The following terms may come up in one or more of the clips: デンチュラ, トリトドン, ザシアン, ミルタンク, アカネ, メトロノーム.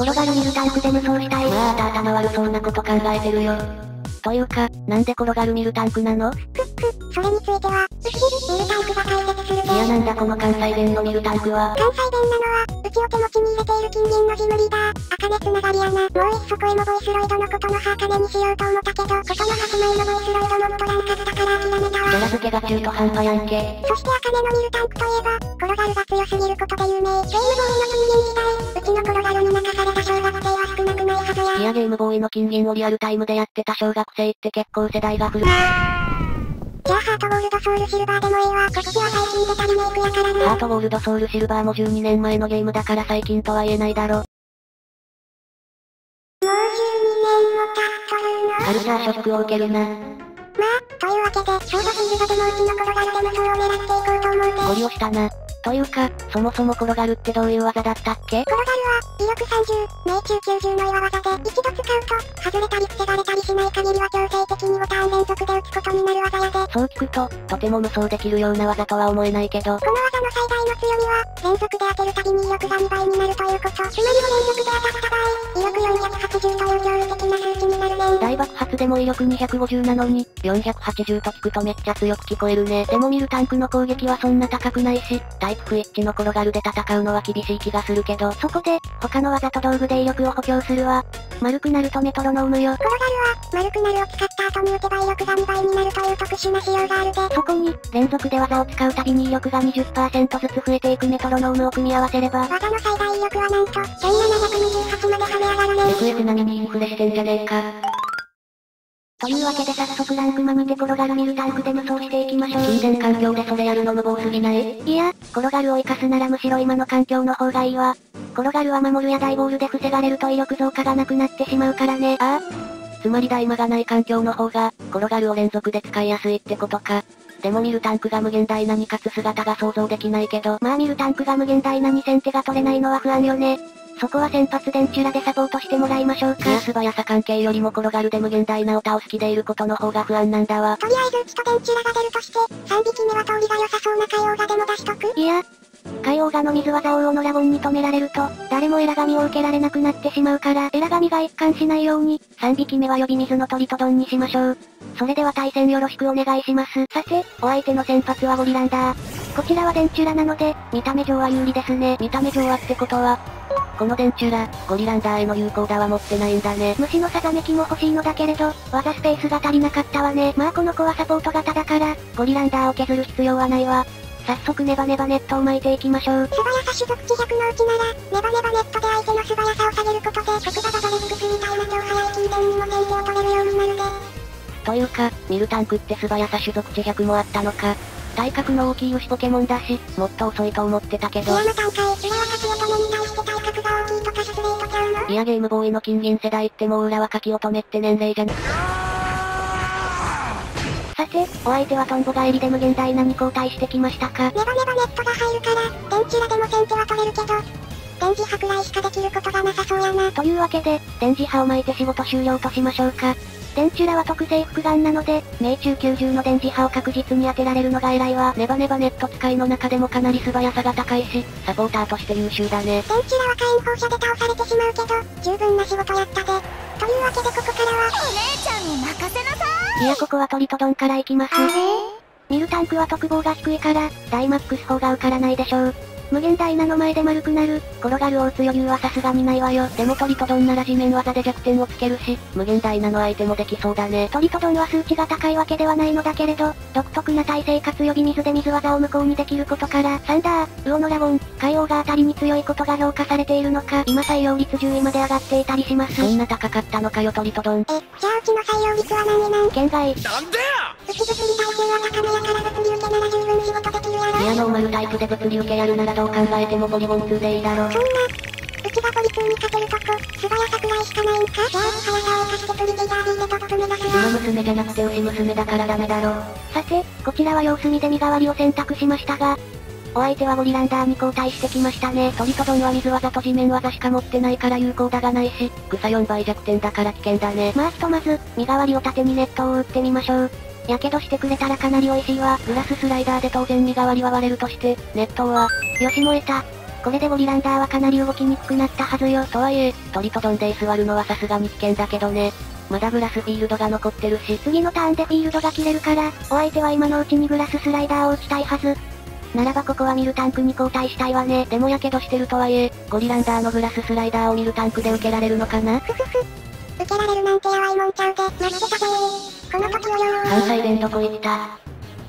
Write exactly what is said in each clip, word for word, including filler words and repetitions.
転がる水たらくで無双したい。まああた頭悪そうなこと考えてるよ。というか、なんで転がるミルタンクなの？くっく、それについては、うち、ミルタンクが解説するぜ。いやなんだこの関西弁のミルタンクは。関西弁なのは、うちを手持ちに入れている金銀のジムリーダー、茜つながりやな。もういっそ声もボイスロイドのことの葉茜にしようと思ったけど、ことのはつまいのボイスロイドもっとランカズだから諦めたわ。キャラ付けが中途半端やんけ。そして茜のミルタンクといえば、転がるが強すぎることで有名。ゲームボーイの金銀時代、うちの転がるに泣かされた小学生は少なくないはずや。いやゲームボーイの金銀をリアルタイムでやってた小学生って結構世代が古い。じゃあハートゴールドソウルシルバーでもいいわ。こっちは最近出たリメイクやからな。ハートゴールドソウルシルバーもじゅうにねんまえのゲームだから最近とは言えないだろ。もうじゅうにねんも経っとるの。カルチャーショックを受けるな。まあ、というわけで、ショートフィールドでもうちの転がるで無双を狙っていこうと思うぜ。ゴリ押したな。というか、そもそも転がるってどういう技だったっけ？転がるは、威力さんじゅう、命中きゅうじゅうの岩技で、一度使うと、外れたり防がれたりしない限りは強制的にごターン連続で打つことになる技やで。そう聞くと、とても無双できるような技とは思えないけど。この技の最大の強みは、連続で当てるたびに威力がにばいになるということ。つまりご連続で当たった場合、威力よんひゃくはちじゅうという驚異的な数値になるね。大爆発でも威力にひゃくごじゅうなのに、よんひゃくはちじゅうと聞くとめっちゃ強く聞こえるね。でもミルタンクの攻撃はそんな高くないし、タイプ不一致の転がるで戦うのは厳しい気がするけど、そこで、他の技と道具で威力を補強するわ。丸くなるとメトロノームよ。転がるは、丸くなるを使った後に打てば威力がにばいになるという特殊な仕様があるで。そこに、連続で技を使うたびに威力が にじゅっパーセント ずつ増えていくメトロノームを組み合わせれば、技の最大威力はなんと、せんななひゃくにじゅうはちまで跳ね上がるね。エフエス 並みにインフレしてんじゃねえか。というわけで早速ランクマムで転がるミルタンクで無双していきましょう。金銭環境でそれやるの無謀すぎない？いや、転がるを生かすならむしろ今の環境の方がいいわ。転がるは守るや大ボールで防がれると威力増加がなくなってしまうからね。ああ、つまり大魔がない環境の方が、転がるを連続で使いやすいってことか。でもミルタンクが無限大なに勝つ姿が想像できないけど、まあミルタンクが無限大なに先手が取れないのは不安よね。そこは先発電柱でサポートしてもらいましょうか。素早さ関係よりも転がるで無限大なを倒す気でいることの方が不安なんだわ。とりあえずうちと電柱が出るとして、さんびきめは通りが良さそうな海王がでも出しとく？いや、海王がの水技王をのラボンに止められると、誰もエラ神を受けられなくなってしまうから、エラ神が一貫しないように、さんびきめは呼び水のトリトドンにしましょう。それでは対戦よろしくお願いします。さて、お相手の先発はゴリランダー。こちらは電柱なので、見た目上は有利ですね。見た目上はってことは、この電柱ら、ゴリランダーへの有効打は持ってないんだね。虫のさざめきも欲しいのだけれど、技スペースが足りなかったわね。まあこの子はサポート型だから、ゴリランダーを削る必要はないわ。早速ネバネバネットを巻いていきましょう。素早さ種族知ひゃくのうちなら、ネバネバネットで相手の素早さを下げることで、特打がダレックスみたいな超速い金銭にも先手を取れるようになるで。というか、ミルタンクって素早さ種族知ひゃくもあったのか。体格の大きい牛ポケモンだし、もっと遅いと思ってたけど。いや無段階、裏は柿乙女に対して体格が大きいとか失礼とちゃうの？いやゲームボーイの金銀世代ってもう裏は柿乙女って年齢じゃね。さて、お相手はトンボ帰りで無限大なに交代してきましたか。ネバネバネットが入るから、電磁ラでも先手は取れるけど、電磁波くらいしかできることがなさそうやな。というわけで、電磁波を巻いて仕事終了としましょうか。電柱らは特性複眼なので、命中きゅうじゅうの電磁波を確実に当てられるのが偉いわ。ネバネバネット使いの中でもかなり素早さが高いし、サポーターとして優秀だね。電柱らは火炎放射で倒されてしまうけど、十分な仕事やったぜ。というわけでここからは、お姉ちゃんに任せなさーい。いやここはトリトドンから行きます。ミルタンクは特防が低いから、ダイマックス砲が受からないでしょう。無限大なの前で丸くなる、転がるを打つ余裕はさすがにないわよ。でもトリトドンなら地面技で弱点をつけるし、無限大なの相手もできそうだね。トリトドンは数値が高いわけではないのだけれど、独特な耐性かつ呼び水で水技を無効にできることから、サンダー、ウオノラボン、海王が当たりに強いことが評価されているのか、今採用率じゅういまで上がっていたりします。そんな高かったのかよトリトドン。え、じゃあうちの採用率は何位なん？県外。なんでや！うち物理耐性は高めやから物理受けなら十分仕事できるやろ。いやノーマルタイプで物理受けやるならどう考えてもポリゴンにでいいだろう。そんな、うちがポリに勝てるとこ、素早さくらいしかないんか。じゃあ速さを生かしてプリティダービーでトップ目指すわ。馬娘じゃなくて牛娘だからダメだろ。さて、こちらは様子見で身代わりを選択しましたが、お相手はゴリランダーに交代してきましたね。トリトドンは水技と地面技しか持ってないから有効打がないし、草よんばい弱点だから危険だね。まあひとまず、身代わりを盾にネットを打ってみましょう。やけどしてくれたらかなり美味しいわ。グラススライダーで当然身代わりは割れるとして、ネットは、よし燃えた。これでゴリランダーはかなり動きにくくなったはずよ。とはいえ、鳥とどんで居座るのはさすがに危険だけどね。まだグラスフィールドが残ってるし、次のターンでフィールドが切れるから、お相手は今のうちにグラススライダーを打ちたいはず。ならばここはミルタンクに交代したいわね。でもやけどしてるとはいえ、ゴリランダーのグラススライダーをミルタンクで受けられるのかな。ふふふ。受けられるなんてやわいもんちゃうで、マジで高い。この時のよう。関西弁どこ行った。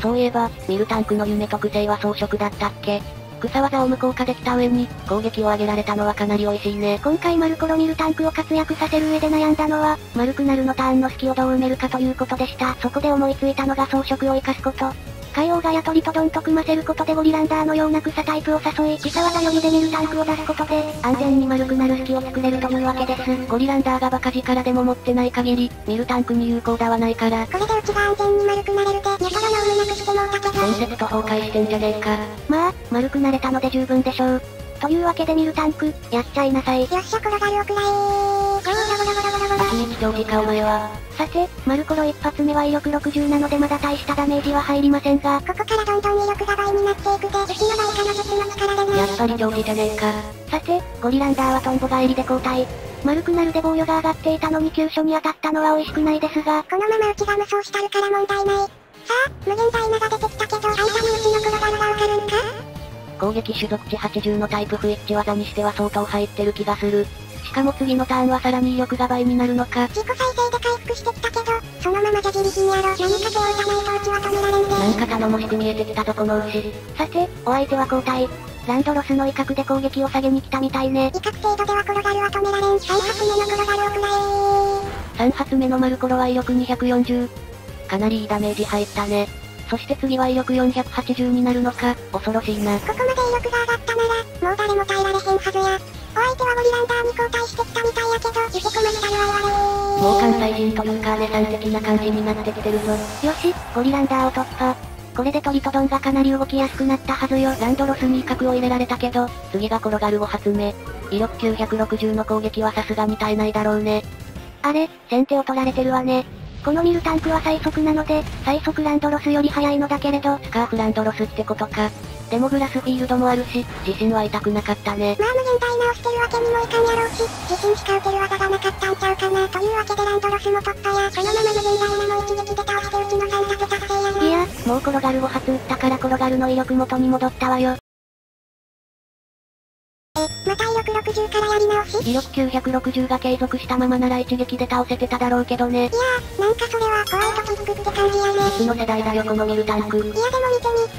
そういえば、ミルタンクの夢特性は装飾だったっけ。草技を無効化できた上に、攻撃を上げられたのはかなり美味しいね。今回マルコロミルタンクを活躍させる上で悩んだのは、マルクナルのターンの隙をどう埋めるかということでした。そこで思いついたのが装飾を生かすこと。海王ガや鳥とドンと組ませることでゴリランダーのような草タイプを誘い、草技予備でミルタンクを出すことで、安全に丸くなる隙を作れるというわけです。ゴリランダーがバカ力でも持ってない限り、ミルタンクに有効だわないから。これでうちが安全に丸くなれるで、ニャカラの産むなくしてもうたけど。コンセプト崩壊してんじゃねえか。まあ、丸くなれたので十分でしょう。というわけでミルタンク、やっちゃいなさい。よっしゃ転がるおくらいー。ゴロゴロゴロゴロゴロ。あきに長時間お前は。さて、マルコロ一発目は威力ろくじゅうなのでまだ大したダメージは入りませんが、ここからどんどん威力が倍になっていくで、石の倍から術の力だな。やっぱり上手じゃねえか。さて、ゴリランダーはトンボ返りで交代。丸くなるで防御が上がっていたのに急所に当たったのは美味しくないですが、このままうちが無双したるから問題ない。さあ、無限大なが出てきたけど、間にうちの転がるがわかるんか。攻撃種族値はちじゅうのタイプ不一致技にしては相当入ってる気がする。しかも次のターンはさらに威力が倍になるのか。自己再生で回復してきたけど、そのままじゃギリギリやろ。何か手を打たないとうちは止められんで。なんか頼もしく見えてきたぞこの牛。さて、お相手は交代。ランドロスの威嚇で攻撃を下げに来たみたいね。威嚇程度では転がるは止められん。さん発目の転がるをくらえ。さん発目のマルコロは威力にひゃくよんじゅう。かなりいいダメージ入ったね。そして次は威力よんひゃくはちじゅうになるのか、恐ろしいな。ここまで威力が上がったなら、もう誰も耐えられへんはずや。お相手はゴリランダーに交代してきたみたいやけど、ゆきこましたるわいわれー。もう関西人というか姉さん的な感じになってきてるぞ。よし、ゴリランダーを突破。これでトリトドンがかなり動きやすくなったはずよ。ランドロスに威嚇を入れられたけど、次が転がるご発目。威力きゅうひゃくろくじゅうの攻撃はさすがに耐えないだろうね。あれ、先手を取られてるわね。このミルタンクは最速なので、最速ランドロスより速いのだけれど、スカーフランドロスってことか。でもグラスフィールドもあるし、自信は痛くなかったね。まあ無限大直してるわけにもいかんやろうし、自信しか打てる技がなかったんちゃうかな。というわけでランドロスも突破や、このまま無限大なの一撃で倒してうちのさん発達成やな。いや、もう転がるご発打ったから転がるの威力元に戻ったわよ。え、また威力ろくじゅうからやり直し？威力きゅうひゃくろくじゅうが継続したままなら一撃で倒せてただろうけどね。いやー、なんかそれは、ホワイトキックって感じやね。いつの世代だよこのミルタンク。いやでも見て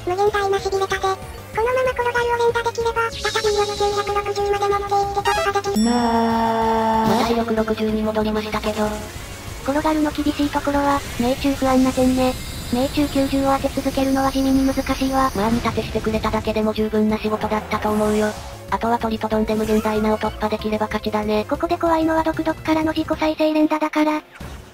み、無限大なしぎれたで。このまま転がるを連打できれば、再び威力きゅうひゃくろくじゅうまで持っていって突破できる。また威力ろくじゅうに戻りましたけど。転がるの厳しいところは、命中不安な点ね。命中きゅうじゅうを当て続けるのは地味に難しいわ。まあ見立てしてくれただけでも十分な仕事だったと思うよ。あとは鳥とドンで無限大なを突破できれば勝ちだね。ここで怖いのは毒毒からの自己再生連打だから、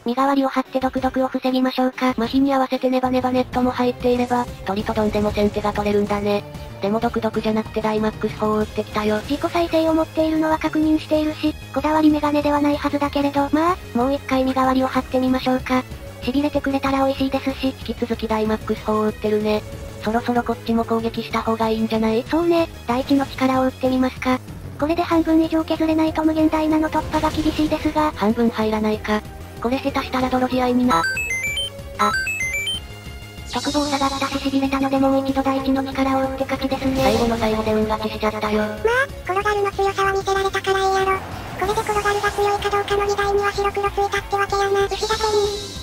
身代わりを張って毒毒を防ぎましょうか。麻痺に合わせてネバネバネットも入っていれば、鳥とドンでも先手が取れるんだね。でも毒毒じゃなくてダイマックス砲を打ってきたよ。自己再生を持っているのは確認しているし、こだわりメガネではないはずだけれど、まあ、もう一回身代わりを張ってみましょうか。痺れてくれたら美味しいですし、引き続きダイマックス砲を打ってるね。そろそろこっちも攻撃した方がいいんじゃない？そうね、大地の力を打ってみますか。これで半分以上削れないと無限大なの突破が厳しいですが、半分入らないか。これ下手したら泥仕合にな。あ。直棒下がったし痺れたのでもう一度大地の力を打って勝ちですね。最後の最後で運勝ちしちゃったよ。まあ、転がるの強さは見せられたからいいやろ。これで転がるが強いかどうかの荷台には白黒ついたってわけやな。石だけに。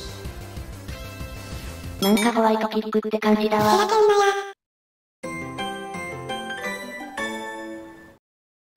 なんかホワイトキックって感じだわ。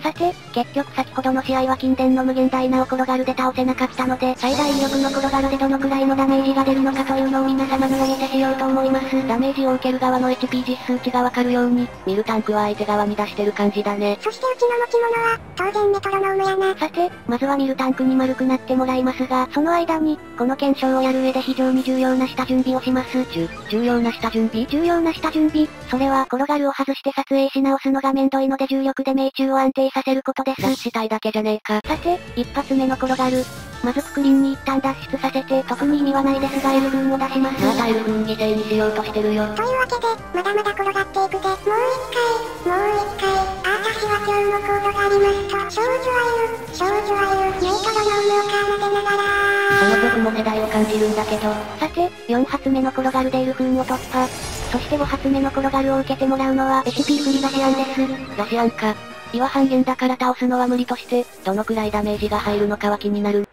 さて、結局先ほどの試合は近伝の無限大なを転がるで倒せなかったので、最大威力の転がるでどのくらいのダメージが出るのかというのを皆様にお見せしようと思います。ダメージを受ける側の エイチピー 実数値がわかるように、ミルタンクは相手側に出してる感じだね。そしてうちの持ち物は、当然メトロノームやな。さて、まずはミルタンクに丸くなってもらいますが、その間に、この検証をやる上で非常に重要な下準備をします。じゅ、重要な下準備？重要な下準備。それは、転がるを外して撮影し直すのがめんどいので重力で命中を安定させることです。察したいだけじゃねえか。さて、一発目の転がる。まずクリンに一旦脱出させて、特に意味はないですがエル軍を出します。またエル軍犠牲にしようとしてるよ。というわけで、まだまだ転がっていくぜ。もう一回、もう一回、あたしは今日もコードがありますと。少女は言う、少女は言う、ゆいかどの妙かなでながら。その曲も世代を感じるんだけど。さて、よん発目の転がるでエル軍を突破。そしてご発目の転がるを受けてもらうのは、エイチピー フリガシアンです。ガシアンか。岩半減だから倒すのは無理として、どのくらいダメージが入るのかは気になる。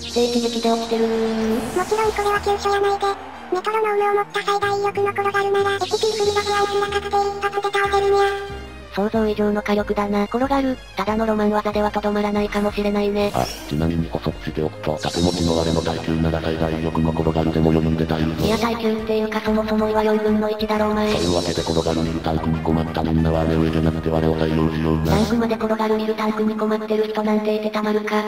指定一撃で落ちてる。もちろんこれは急所やないで。メトロノームを持った最大威力の転がるなら、エイチピー フリガシアンすら確定一発で倒せるにゃ。想像以上の火力だな。転がる、ただのロマン技ではとどまらないかもしれないね。あ、ちなみに補足しておくと、盾持ちの我の耐久なら最大威力の転がるでもよんで耐えるぞ。いや耐久っていうかそもそもいはよんぶんのいちだろお前。そういうわけで転がる見るタンクに困ったみんなは姉上じゃなくて我を採用しような。タンクまで転がる見るタンクに困ってる人なんていてたまるか。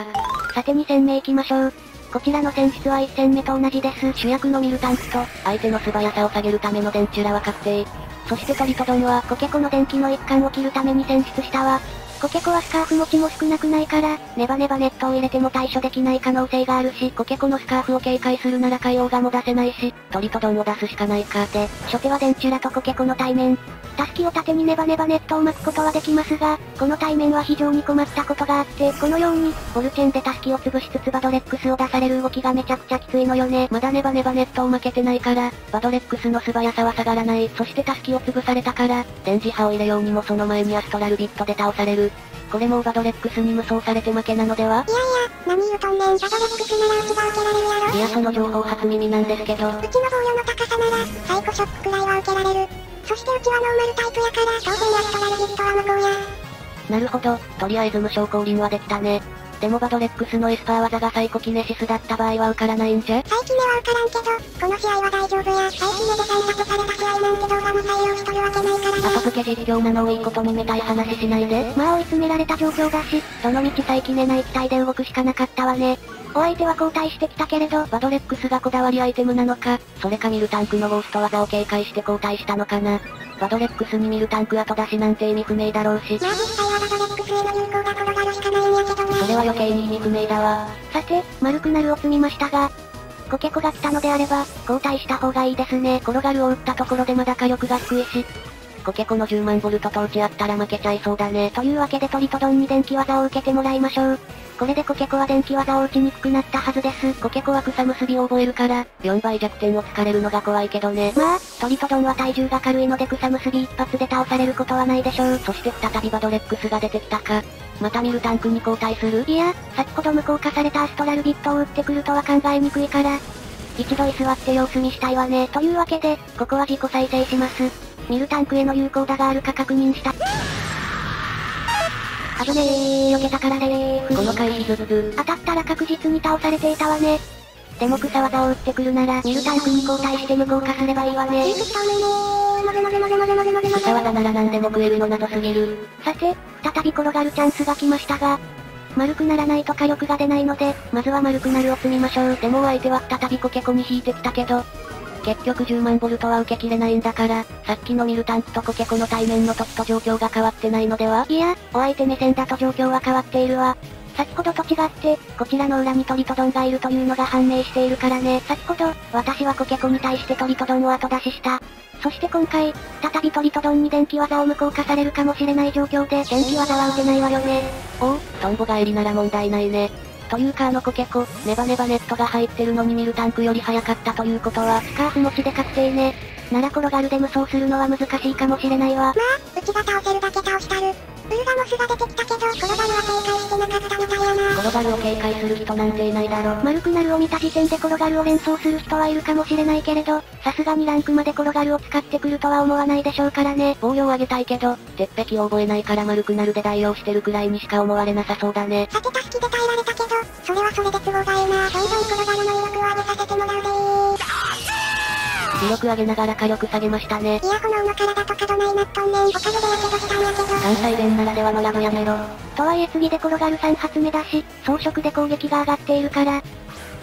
さてに戦目行きましょう。こちらの戦術はいち戦目と同じです。主役のミルタンクと、相手の素早さを下げるためのデンチュラは確定。そしてトリトドンは、コケコの電気の一環を切るために選出したわ。コケコはスカーフ持ちも少なくないから、ネバネバネットを入れても対処できない可能性があるし、コケコのスカーフを警戒するなら海王がも出せないし、トリトドンを出すしかないか。で、初手はデンチュラとコケコの対面。タスキを盾にネバネバネットを巻くことはできますが、この対面は非常に困ったことがあって、このように、ボルチェンでタスキを潰しつつバドレックスを出される動きがめちゃくちゃきついのよね。まだネバネバネットを負けてないから、バドレックスの素早さは下がらない。そしてタスキを潰されたから、電磁波を入れようにもその前にアストラルビットで倒される。これもバドレックスに無双されて負けなのでは。いやいや、何言うとんねん。バドレックスならうちが受けられるやろ。いや、その情報初耳なんですけど。うちの防御の高さなら、サイコショックくらいは受けられる。そしてうちはノーマルタイプやから、当然アストラルビットは無効や。なるほど、とりあえず無償降臨はできたね。でもバドレックスのエスパー技がサイコキネシスだった場合は受からないんじゃ。サイキネは受からんけど、この試合は大丈夫や。サイキネで散策された試合なんて動画も採用しとるわけないからな。後付け実況なのをいいことにめたい話しないで。まあ追い詰められた状況だし、その道サイキネない機体で動くしかなかったわね。お相手は交代してきたけれど、バドレックスがこだわりアイテムなのか、それかミルタンクのゴースト技を警戒して交代したのかな。バドレックスにミルタンク後出しなんて意味不明だろうし。まあ実際はバドレックスへの有効が転がるしかないんやけどね。それは余計に意味不明だわ。さて、丸くなるを積みましたが、コケコが来たのであれば、交代した方がいいですね。転がるを打ったところでまだ火力が低いし。コケコのじゅうまんボルトトーチあったら負けちゃいそうだね。というわけでトリトドンに電気技を受けてもらいましょう。これでコケコは電気技を打ちにくくなったはずです。コケコは草結びを覚えるから、よんばい弱点を突かれるのが怖いけどね。まあ、トリトドンは体重が軽いので草結び一発で倒されることはないでしょう。そして再びバドレックスが出てきたか。またミルタンクに交代する？いや、先ほど無効化されたアストラルビットを打ってくるとは考えにくいから、一度居座って様子見したいわね。というわけで、ここは自己再生します。ミルタンクへの有効打があるか確認した。危ねえ、避けたからセーフ。この回ひずずず。当たったら確実に倒されていたわね。でも草技を打ってくるなら、ミルタンクに交代して無効化すればいいわね。草技なら何でも食えるの謎すぎる。さて、再び転がるチャンスが来ましたが、丸くならないと火力が出ないので、まずは丸くなるを積みましょう。でも相手は再びコケコに引いてきたけど、結局じゅうまんボルトは受けきれないんだから、さっきのミルタンクとコケコの対面の時と状況が変わってないのでは？いや、お相手目線だと状況は変わっているわ。先ほどと違って、こちらの裏にトリトドンがいるというのが判明しているからね。先ほど、私はコケコに対してトリトドンを後出しした。そして今回、再びトリトドンに電気技を無効化されるかもしれない状況で、電気技は打てないわよね。おう、トンボ返りなら問題ないね。というかあのコケコ、ネバネバネットが入ってるのにミルタンクより早かったということは、スカーフ持ちで確定ね。なら転がるで無双するのは難しいかもしれないわ。まあ、うちが倒せるだけ倒したる。ウルガモスが出てきたけど、転がるは警戒してなかったみたいやな。転がるを警戒する人なんていないだろ。丸くなるを見た時点で転がるを連想する人はいるかもしれないけれど、さすがにランクまで転がるを使ってくるとは思わないでしょうからね。防御を上げたいけど、鉄壁を覚えないから丸くなるで代用してるくらいにしか思われなさそうだね。さてタスキで耐えられたけど、それはそれで都合がいいな。どんどん転がるの威力を上げさせてもらうでー。威力上げながら火力下げましたね。いや、炎の体とかどないなっとんねん。おかげでやけどしたんやけど。関西弁ならではのラブやめろ。とはいえ次で転がるさん発目だし、装飾で攻撃が上がっているから、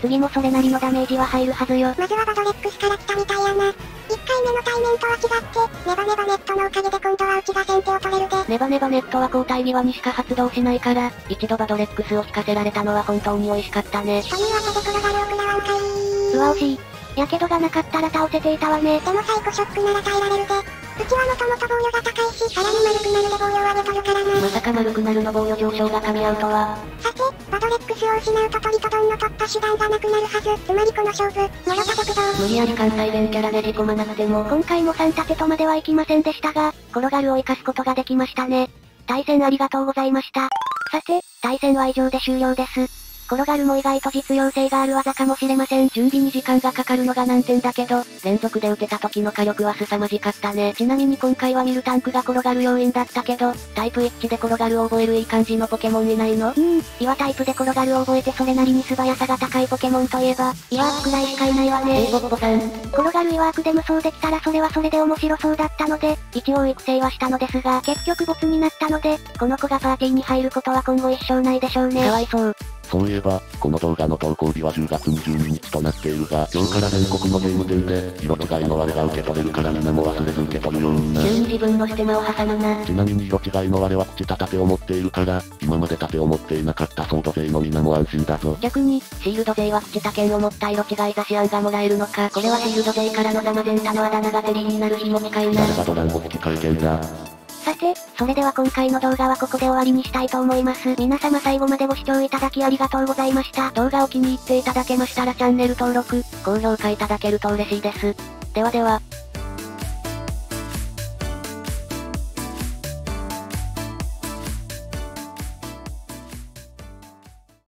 次もそれなりのダメージは入るはずよ。まずはバドレックスから来たみたいやな。いっかいめの対面とは違って、ネバネバネットのおかげで今度はうちが先手を取れるで。ネバネバネットは交代際にしか発動しないから、一度バドレックスを引かせられたのは本当に美味しかったね。というわけで転がる奥縄をかいうわ惜しい。やけどがなかったら倒せていたわね。でもサイコショックなら耐えられるで。うちはもともと防御が高いし、さらに丸くなるで防御を上げとるからな。まさか丸くなるの防御上昇が噛み合うとは。さて、バドレックスを失うとトリトドンの突破手段がなくなるはず。つまりこの勝負、諸立て駆動。無理やり関西弁キャラねじ込まなくても。今回もさんたてとまではいきませんでしたが、転がるを生かすことができましたね。対戦ありがとうございました。さて、対戦は以上で終了です。転がるも意外と実用性がある技かもしれません。準備に時間がかかるのが難点だけど、連続で打てた時の火力は凄まじかったね。ちなみに今回はミルタンクが転がる要因だったけど、タイプ一致で転がるを覚えるいい感じのポケモンいないの？うーん、岩タイプで転がるを覚えてそれなりに素早さが高いポケモンといえば、岩ークくらいしかいないわね。えー、ボッボさん。転がる岩ークで無双できたらそれはそれで面白そうだったので、一応育成はしたのですが、結局ボツになったので、この子がパーティーに入ることは今後一生ないでしょうね。かわいそう。そういえば、この動画の投稿日はじゅうがつにじゅうににちとなっているが、今日から全国のゲーム店で、色違いの我が受け取れるからみんなも忘れず受け取るようにな。急に自分のステマを挟むな。ちなみに色違いの我は朽ちた盾を持っているから、今まで盾を持っていなかったソード勢のみんなも安心だぞ。逆に、シールド勢は朽ちた剣を持った色違いザシアンがもらえるのか。これはシールド勢からのザマゼンタのあだ名がテリーになる日も近いな。誰がドランを引き換え剣だ。さて、それでは今回の動画はここで終わりにしたいと思います。皆様最後までご視聴いただきありがとうございました。動画を気に入っていただけましたらチャンネル登録、高評価いただけると嬉しいです。ではでは。